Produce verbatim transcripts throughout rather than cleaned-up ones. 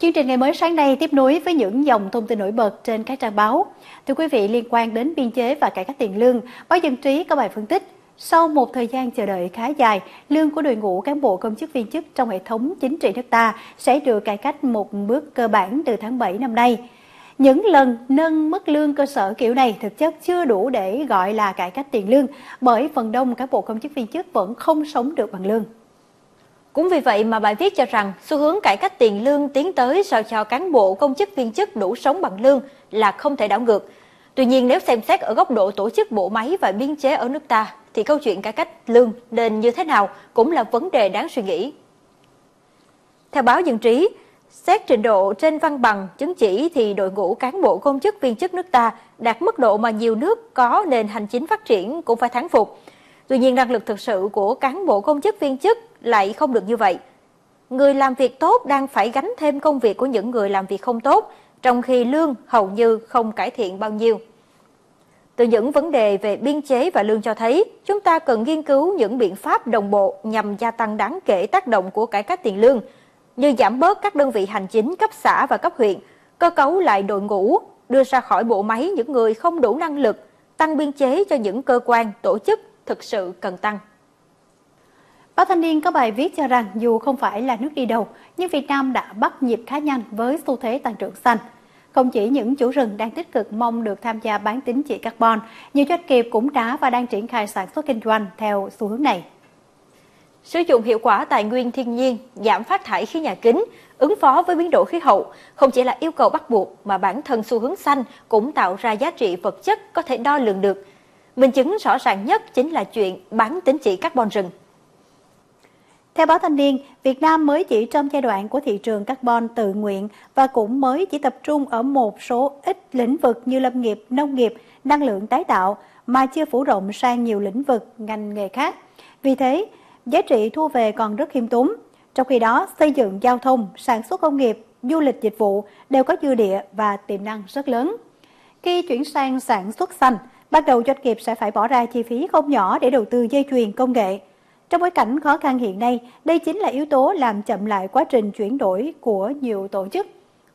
Chương trình Ngày mới sáng nay tiếp nối với những dòng thông tin nổi bật trên các trang báo. Thưa quý vị, liên quan đến biên chế và cải cách tiền lương, báo Dân Trí có bài phân tích. Sau một thời gian chờ đợi khá dài, lương của đội ngũ cán bộ công chức viên chức trong hệ thống chính trị nước ta sẽ được cải cách một bước cơ bản từ tháng bảy năm nay. Những lần nâng mức lương cơ sở kiểu này thực chất chưa đủ để gọi là cải cách tiền lương, bởi phần đông cán bộ công chức viên chức vẫn không sống được bằng lương. Cũng vì vậy mà bài viết cho rằng xu hướng cải cách tiền lương tiến tới sao cho cán bộ công chức viên chức đủ sống bằng lương là không thể đảo ngược. Tuy nhiên, nếu xem xét ở góc độ tổ chức bộ máy và biên chế ở nước ta, thì câu chuyện cải cách lương nên như thế nào cũng là vấn đề đáng suy nghĩ. Theo báo Dân Trí, xét trình độ trên văn bằng, chứng chỉ thì đội ngũ cán bộ công chức viên chức nước ta đạt mức độ mà nhiều nước có nền hành chính phát triển cũng phải thán phục. Tuy nhiên, năng lực thực sự của cán bộ công chức viên chức lại không được như vậy. Người làm việc tốt đang phải gánh thêm công việc của những người làm việc không tốt, trong khi lương hầu như không cải thiện bao nhiêu. Từ những vấn đề về biên chế và lương cho thấy, chúng ta cần nghiên cứu những biện pháp đồng bộ nhằm gia tăng đáng kể tác động của cải cách tiền lương, như giảm bớt các đơn vị hành chính cấp xã và cấp huyện, cơ cấu lại đội ngũ, đưa ra khỏi bộ máy những người không đủ năng lực, tăng biên chế cho những cơ quan, tổ chức thực sự cần tăng. Báo Thanh niên có bài viết cho rằng dù không phải là nước đi đầu, nhưng Việt Nam đã bắt nhịp khá nhanh với xu thế tăng trưởng xanh. Không chỉ những chủ rừng đang tích cực mong được tham gia bán tín chỉ carbon, nhiều doanh nghiệp cũng đã và đang triển khai sản xuất kinh doanh theo xu hướng này. Sử dụng hiệu quả tài nguyên thiên nhiên, giảm phát thải khí nhà kính, ứng phó với biến đổi khí hậu không chỉ là yêu cầu bắt buộc mà bản thân xu hướng xanh cũng tạo ra giá trị vật chất có thể đo lường được. Minh chứng rõ ràng nhất chính là chuyện bán tín chỉ carbon rừng. Theo báo Thanh niên, Việt Nam mới chỉ trong giai đoạn của thị trường carbon tự nguyện và cũng mới chỉ tập trung ở một số ít lĩnh vực như lâm nghiệp, nông nghiệp, năng lượng tái tạo mà chưa phủ rộng sang nhiều lĩnh vực, ngành nghề khác. Vì thế, giá trị thu về còn rất khiêm tốn. Trong khi đó, xây dựng giao thông, sản xuất công nghiệp, du lịch dịch vụ đều có dư địa và tiềm năng rất lớn. Khi chuyển sang sản xuất xanh, ban đầu doanh nghiệp sẽ phải bỏ ra chi phí không nhỏ để đầu tư dây chuyền công nghệ. Trong bối cảnh khó khăn hiện nay, đây chính là yếu tố làm chậm lại quá trình chuyển đổi của nhiều tổ chức.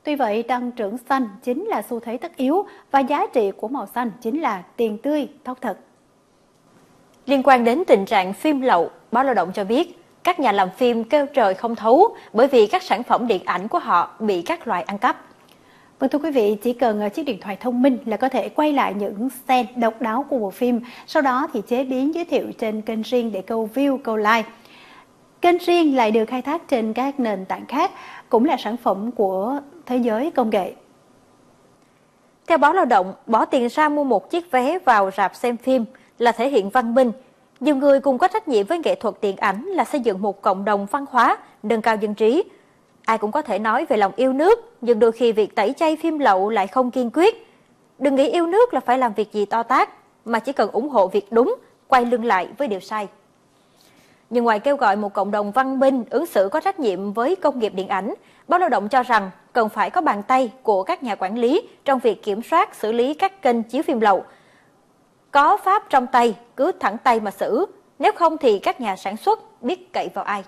Tuy vậy, tăng trưởng xanh chính là xu thế tất yếu và giá trị của màu xanh chính là tiền tươi, thóc thật. Liên quan đến tình trạng phim lậu, báo Lao động cho biết, các nhà làm phim kêu trời không thấu bởi vì các sản phẩm điện ảnh của họ bị các loại ăn cắp. Vâng thưa quý vị, chỉ cần chiếc điện thoại thông minh là có thể quay lại những scene độc đáo của bộ phim, sau đó thì chế biến giới thiệu trên kênh riêng để câu view, câu like. Kênh riêng lại được khai thác trên các nền tảng khác, cũng là sản phẩm của thế giới công nghệ. Theo báo Lao động, bỏ tiền ra mua một chiếc vé vào rạp xem phim là thể hiện văn minh. Nhiều người cùng có trách nhiệm với nghệ thuật điện ảnh là xây dựng một cộng đồng văn hóa, nâng cao dân trí. Ai cũng có thể nói về lòng yêu nước, nhưng đôi khi việc tẩy chay phim lậu lại không kiên quyết. Đừng nghĩ yêu nước là phải làm việc gì to tát, mà chỉ cần ủng hộ việc đúng, quay lưng lại với điều sai. Nhưng ngoài kêu gọi một cộng đồng văn minh ứng xử có trách nhiệm với công nghiệp điện ảnh, báo Lao động cho rằng cần phải có bàn tay của các nhà quản lý trong việc kiểm soát xử lý các kênh chiếu phim lậu. Có pháp trong tay, cứ thẳng tay mà xử, nếu không thì các nhà sản xuất biết cậy vào ai.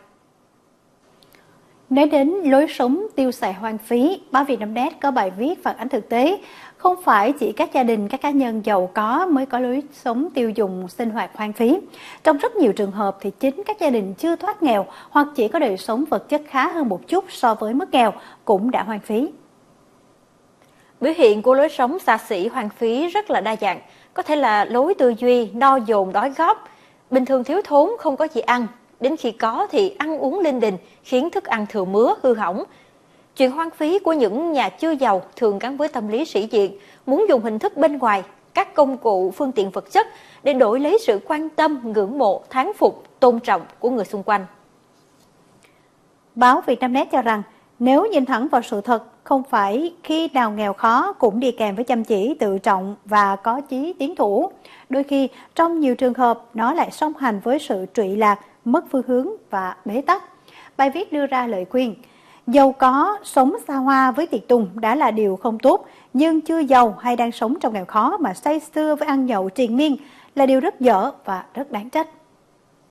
Nói đến lối sống tiêu xài hoang phí, báo Vietnamnet có bài viết phản ánh thực tế. Không phải chỉ các gia đình, các cá nhân giàu có mới có lối sống tiêu dùng sinh hoạt hoang phí. Trong rất nhiều trường hợp thì chính các gia đình chưa thoát nghèo hoặc chỉ có đời sống vật chất khá hơn một chút so với mức nghèo cũng đã hoang phí. Biểu hiện của lối sống xa xỉ hoang phí rất là đa dạng. Có thể là lối tư duy, no dồn đói góp, bình thường thiếu thốn không có gì ăn. Đến khi có thì ăn uống linh đình, khiến thức ăn thừa mứa, hư hỏng. Chuyện hoang phí của những nhà chưa giàu thường gắn với tâm lý sĩ diện, muốn dùng hình thức bên ngoài, các công cụ, phương tiện vật chất để đổi lấy sự quan tâm, ngưỡng mộ, thán phục, tôn trọng của người xung quanh. Báo Vietnamnet cho rằng, nếu nhìn thẳng vào sự thật, không phải khi nào nghèo khó cũng đi kèm với chăm chỉ, tự trọng và có chí tiến thủ. Đôi khi, trong nhiều trường hợp, nó lại song hành với sự trụy lạc, mất phương hướng và bế tắc. Bài viết đưa ra lời khuyên, giàu có, sống xa hoa với tiệc tùng đã là điều không tốt, nhưng chưa giàu hay đang sống trong nghèo khó mà say sưa với ăn nhậu triền miên là điều rất dở và rất đáng trách.